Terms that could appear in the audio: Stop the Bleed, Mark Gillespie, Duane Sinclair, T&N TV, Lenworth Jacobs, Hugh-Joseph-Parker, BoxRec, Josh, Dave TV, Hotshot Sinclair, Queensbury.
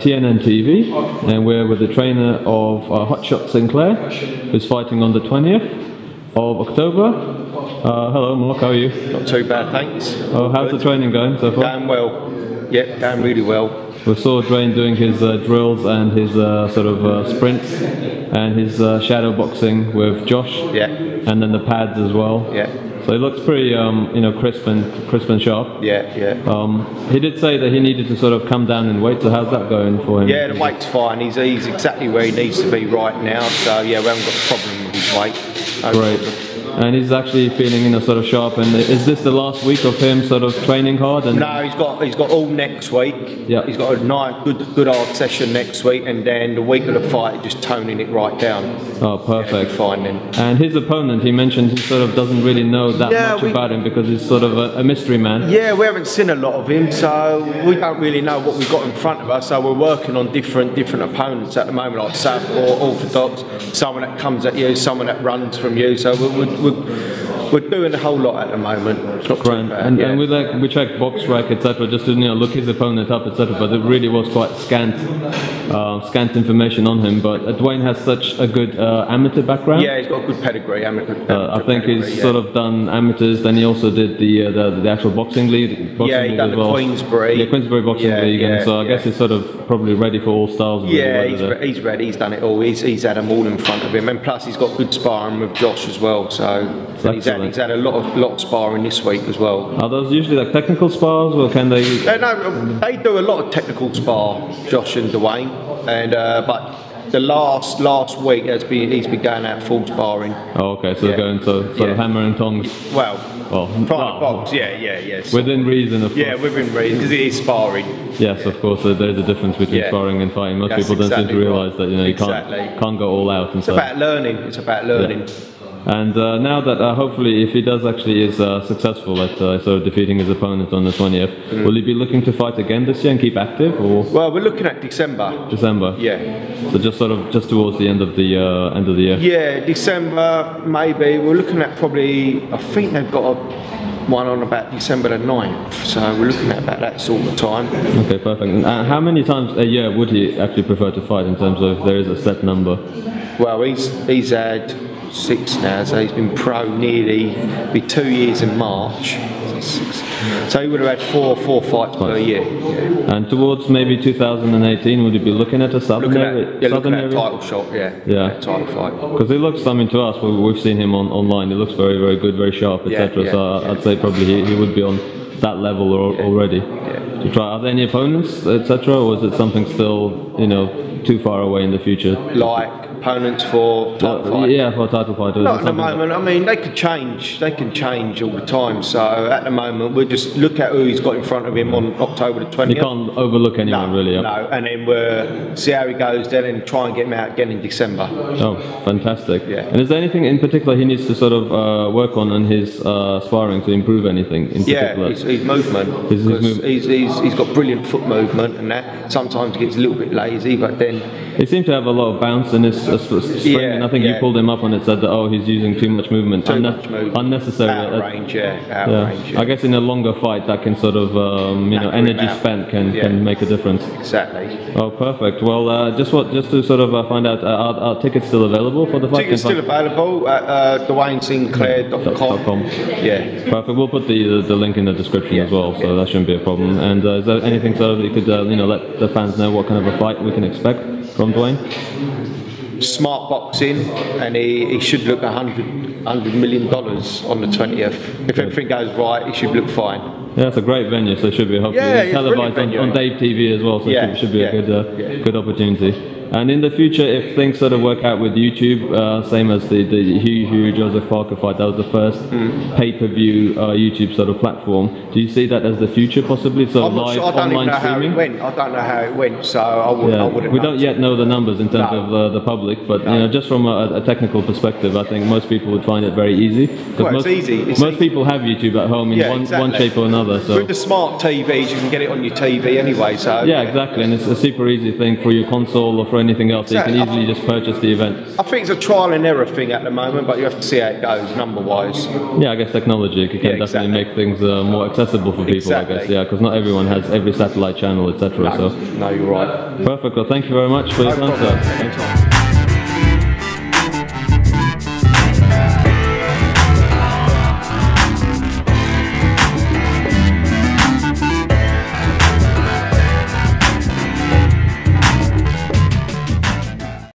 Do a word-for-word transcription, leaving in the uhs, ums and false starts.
at T N N T V, and we're with the trainer of uh, Hotshot Sinclair, who's fighting on the twentieth of October. Uh, hello Mark, how are you? Not too bad, thanks. Oh, how's Good. the training going so far? Going well, yep, going really well. We saw Duane doing his uh, drills and his uh, sort of uh, sprints, and his uh, shadow boxing with Josh, yeah, and then the pads as well. Yeah. So he looks pretty, um, you know, crisp and crisp and sharp. Yeah, yeah. Um, he did say that he needed to sort of come down in weight. So how's that going for him? Yeah, the weight's fine. He's he's exactly where he needs to be right now. So yeah, we haven't got a problem with his weight. No Great. Problem. And he's actually feeling, you know, sort of sharp. And is this the last week of him sort of training hard? And no, he's got he's got all next week. Yeah. He's got a nice, good, good hard session next week, and then the week of the fight, just toning it right down. Oh, perfect. Yeah, fine then. And his opponent, he mentioned, he sort of doesn't really know that yeah, much we, about him because he's sort of a, a mystery man. Yeah, we haven't seen a lot of him, so we don't really know what we've got in front of us, so we're working on different different opponents at the moment, like Southpaw, Orthodox, someone that comes at you, someone that runs from you, so we're, we're, we're doing a whole lot at the moment. It's not too bad, and, yeah. and we, like, we checked BoxRec, et cetera, just to you know, look his opponent up, et cetera, but it really was quite scant, uh, scant information on him, but uh, Duane has such a good uh, amateur background. Yeah, he's got a good pedigree, amateur, amateur uh, I think pedigree, he's yeah. sort of done amateurs, then he also did the uh, the, the actual boxing league. Boxing yeah, he done the well. Queensbury. Yeah, Queensbury boxing yeah, league. Yeah, and so I yeah. guess he's sort of probably ready for all styles. Really, yeah, he's, re he's ready. He's done it all. He's he's had them all in front of him, and plus he's got good sparring with Josh as well. So he's had, he's had a lot of lot of sparring this week as well. Are those usually like technical spars, or can they? Uh, no, they do a lot of technical spar, Josh and Duane, and uh, but. The last last week has been he's been going out full sparring. Oh, okay, so yeah. going to sort yeah. of hammer and tongs. Well, well private well, box, yeah, yeah, yes. Within reason, of course. Yeah, within reason, because it is sparring. Yes, yeah. of course. So there's a difference between yeah. sparring and fighting. Most That's people exactly don't seem to realise that you know you exactly. can't can't go all out. And it's so. about learning. It's about learning. Yeah. And uh, now that uh, hopefully, if he does actually is uh, successful at uh, sort of defeating his opponent on the twentieth, mm. will he be looking to fight again this year and keep active, or? Well, we're looking at December. December. Yeah. So just sort of just towards the end of the uh, end of the year. Yeah, December maybe. We're looking at probably. I think they've got a. one on about December the ninth, so we're looking at about that sort of time. Okay, perfect. And uh, how many times a year would he actually prefer to fight in terms of if there is a set number? Well, he's he's had six now, so he's been pro nearly be two years in March. So he would have had four four fights right. per year. Yeah. And towards maybe two thousand eighteen, would you be looking at a southern looking area? At, yeah, southern looking at area? title shot, yeah. Yeah. Title fight. Because he looks, I mean, to us, we've seen him on online. He looks very, very good, very sharp, et cetera. Yeah, yeah, so yeah. I'd say probably he, he would be on that level or, yeah. already. Yeah. To try. Are there any opponents, et cetera, or is it something still, you know, too far away in the future? Like. Opponents for title uh, fight. Yeah, for title fighters. Not at the moment. Like I mean, they could change. They can change all the time. So at the moment, we'll just look at who he's got in front of him on October the twentieth. You can't overlook anyone, no, really. Yeah. No, and then we'll see how he goes then and try and get him out again in December. Oh, fantastic. Yeah. And is there anything in particular he needs to sort of uh, work on in his uh, sparring to improve anything in particular? Yeah, his, his movement. His, his move he's, he's, he's got brilliant foot movement and that. Sometimes he gets a little bit lazy, but then... He seems to have a lot of bounce in his spring, yeah, and I think yeah. you pulled him up on it, said that oh he's using too much movement, too Unne much movement. unnecessary out of range, yeah, out yeah. range. Yeah. I guess in a longer fight that can sort of um, you know energy spent can yeah. can make a difference. Exactly. Oh, perfect. Well, uh, just what just to sort of uh, find out, uh, are, are tickets still available for the fight? Tickets still available at uh, Duane Sinclair dot com. Yeah. Perfect. We'll put the the link in the description yeah. as well, so yeah. that shouldn't be a problem. And uh, is there anything so that you could uh, you know let the fans know what kind of a fight we can expect from Duane? Smart boxing, and he, he should look a hundred hundred million dollars on the twentieth. If everything goes right, he should look fine. Yeah, that's a great venue, so it should be hopefully yeah, yeah, televised on, on Dave T V as well, so yeah, it should, should be yeah, a good uh, yeah. good opportunity. And in the future, if things sort of work out with YouTube, uh, same as the, the Hugh-Joseph-Parker fight, that was the first mm. pay-per-view uh, YouTube sort of platform. Do you see that as the future, possibly, sort of live sure, online streaming? I don't know how it went, so I wouldn't, yeah. I wouldn't We don't yet know the numbers in terms no. of uh, the public, but no. you know, just from a, a technical perspective, I think most people would find it very easy. Well, most, it's easy. It's most easy. people have YouTube at home in yeah, one, exactly. one shape or another. So. With the smart T Vs, you can get it on your T V anyway, so... Yeah, yeah. exactly, and it's a super easy thing for your console or for or anything else, exactly. So you can easily I, just purchase the event. I think it's a trial and error thing at the moment, but you have to see how it goes number-wise. Yeah, I guess technology can yeah, definitely exactly. make things uh, more accessible for people, exactly. I guess, yeah, because not everyone has every satellite channel, et cetera. No, so. no, you're right. Perfect, well, thank you very much for no your time, sir.